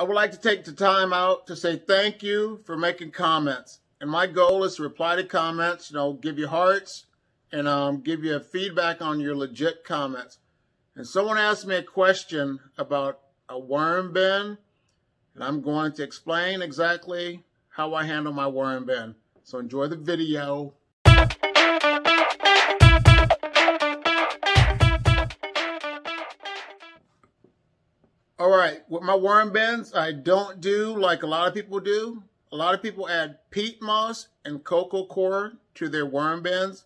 I would like to take the time out to say thank you for making comments. And my goal is to reply to comments, give you hearts and give you feedback on your legit comments. And someone asked me a question about a worm bin, and I'm going to explain exactly how I handle my worm bin. So enjoy the video. All right, with my worm bins, I don't do like a lot of people do. A lot of people add peat moss and coco coir to their worm bins,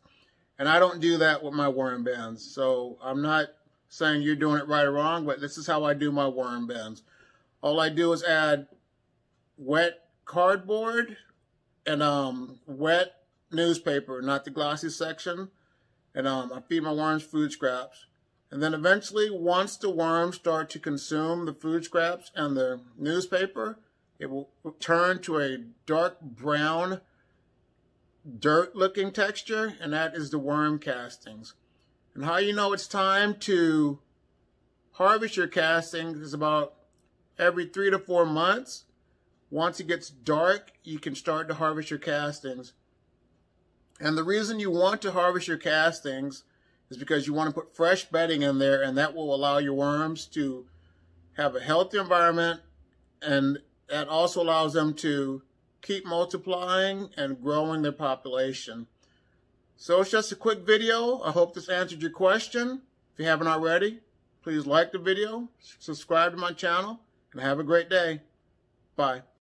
and I don't do that with my worm bins. So I'm not saying you're doing it right or wrong, but this is how I do my worm bins. All I do is add wet cardboard and wet newspaper, not the glossy section, and I feed my worms food scraps. And then eventually, once the worms start to consume the food scraps and the newspaper, it will turn to a dark brown, dirt-looking texture, and that is the worm castings. And how you know it's time to harvest your castings is about every 3 to 4 months. Once it gets dark, you can start to harvest your castings. And the reason you want to harvest your castings is because you want to put fresh bedding in there, and that will allow your worms to have a healthy environment, and that also allows them to keep multiplying and growing their population. So it's just a quick video. I hope this answered your question. If you haven't already, please like the video, subscribe to my channel, and have a great day. Bye.